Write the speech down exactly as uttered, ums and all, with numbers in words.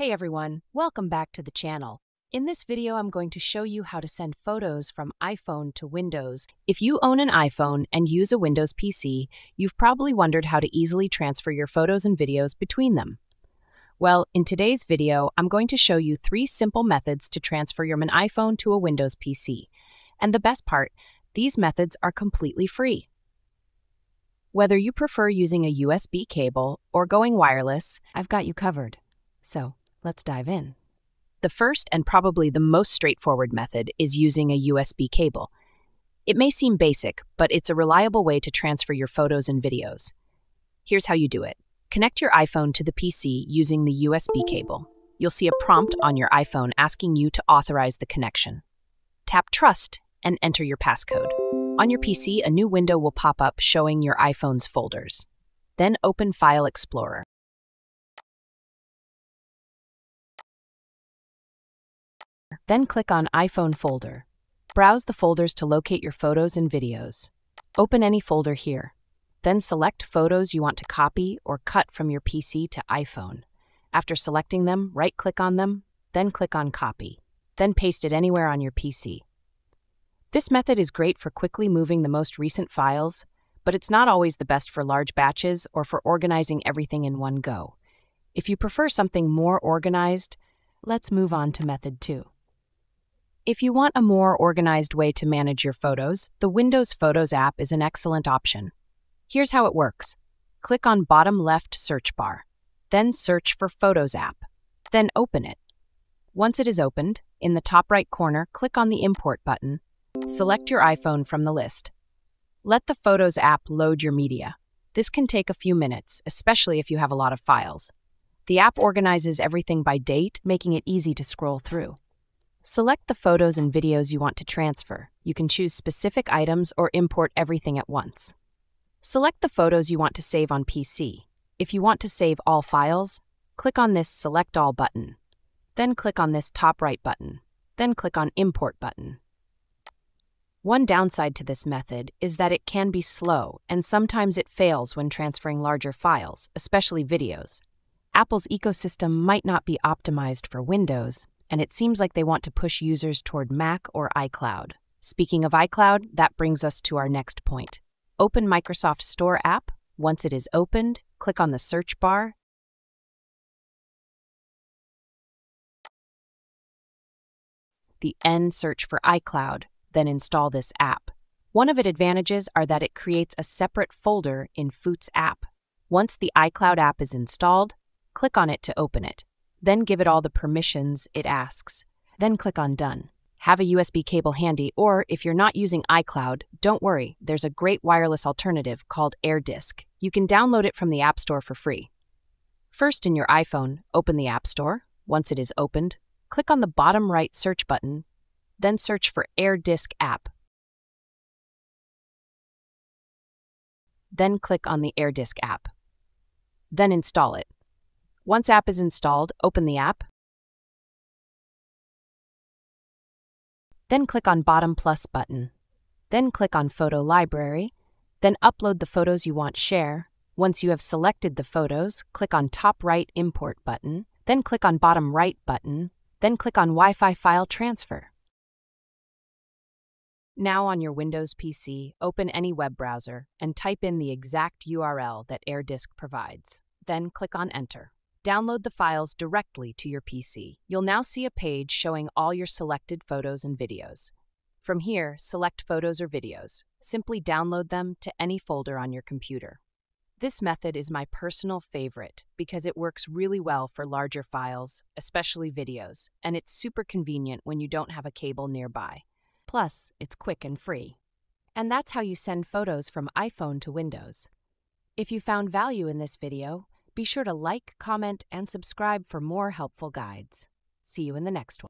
Hey everyone, welcome back to the channel. In this video, I'm going to show you how to send photos from iPhone to Windows. If you own an iPhone and use a Windows P C, you've probably wondered how to easily transfer your photos and videos between them. Well, in today's video, I'm going to show you three simple methods to transfer your iPhone to a Windows P C. And the best part, these methods are completely free. Whether you prefer using a U S B cable or going wireless, I've got you covered. So let's dive in. The first and probably the most straightforward method is using a U S B cable. It may seem basic, but it's a reliable way to transfer your photos and videos. Here's how you do it. Connect your iPhone to the P C using the U S B cable. You'll see a prompt on your iPhone asking you to authorize the connection. Tap Trust and enter your passcode. On your P C, a new window will pop up showing your iPhone's folders. Then open File Explorer. Then click on iPhone folder. Browse the folders to locate your photos and videos. Open any folder here. Then select photos you want to copy or cut from your P C to iPhone. After selecting them, right-click on them, then click on Copy. Then paste it anywhere on your P C. This method is great for quickly moving the most recent files, but it's not always the best for large batches or for organizing everything in one go. If you prefer something more organized, let's move on to method two. If you want a more organized way to manage your photos, the Windows Photos app is an excellent option. Here's how it works. Click on bottom left search bar, then search for Photos app, then open it. Once it is opened, in the top right corner, click on the Import button. Select your iPhone from the list. Let the Photos app load your media. This can take a few minutes, especially if you have a lot of files. The app organizes everything by date, making it easy to scroll through. Select the photos and videos you want to transfer. You can choose specific items or import everything at once. Select the photos you want to save on P C. If you want to save all files, click on this Select All button. Then click on this top right button. Then click on Import button. One downside to this method is that it can be slow, and sometimes it fails when transferring larger files, especially videos. Apple's ecosystem might not be optimized for Windows, and it seems like they want to push users toward Mac or iCloud. Speaking of iCloud, that brings us to our next point. Open Microsoft Store app. Once it is opened, click on the search bar. The N search for iCloud. Then install this app. One of its advantages are that it creates a separate folder in Foot's app. Once the iCloud app is installed, click on it to open it. Then give it all the permissions it asks. Then click on Done. Have a U S B cable handy, or if you're not using iCloud, don't worry, there's a great wireless alternative called AirDisk. You can download it from the App Store for free. First, in your iPhone, open the App Store. Once it is opened, click on the bottom right search button, then search for AirDisk app. Then click on the AirDisk app. Then install it. Once app is installed, open the app. Then click on bottom plus button. Then click on Photo Library. Then upload the photos you want share. Once you have selected the photos, click on top right Import button. Then click on bottom right button. Then click on Wi-Fi file transfer. Now on your Windows P C, open any web browser and type in the exact U R L that AirDisk provides. Then click on Enter. Download the files directly to your P C. You'll now see a page showing all your selected photos and videos. From here, select photos or videos. Simply download them to any folder on your computer. This method is my personal favorite because it works really well for larger files, especially videos, and it's super convenient when you don't have a cable nearby. Plus, it's quick and free. And that's how you send photos from iPhone to Windows. If you found value in this video, be sure to like, comment, and subscribe for more helpful guides. See you in the next one.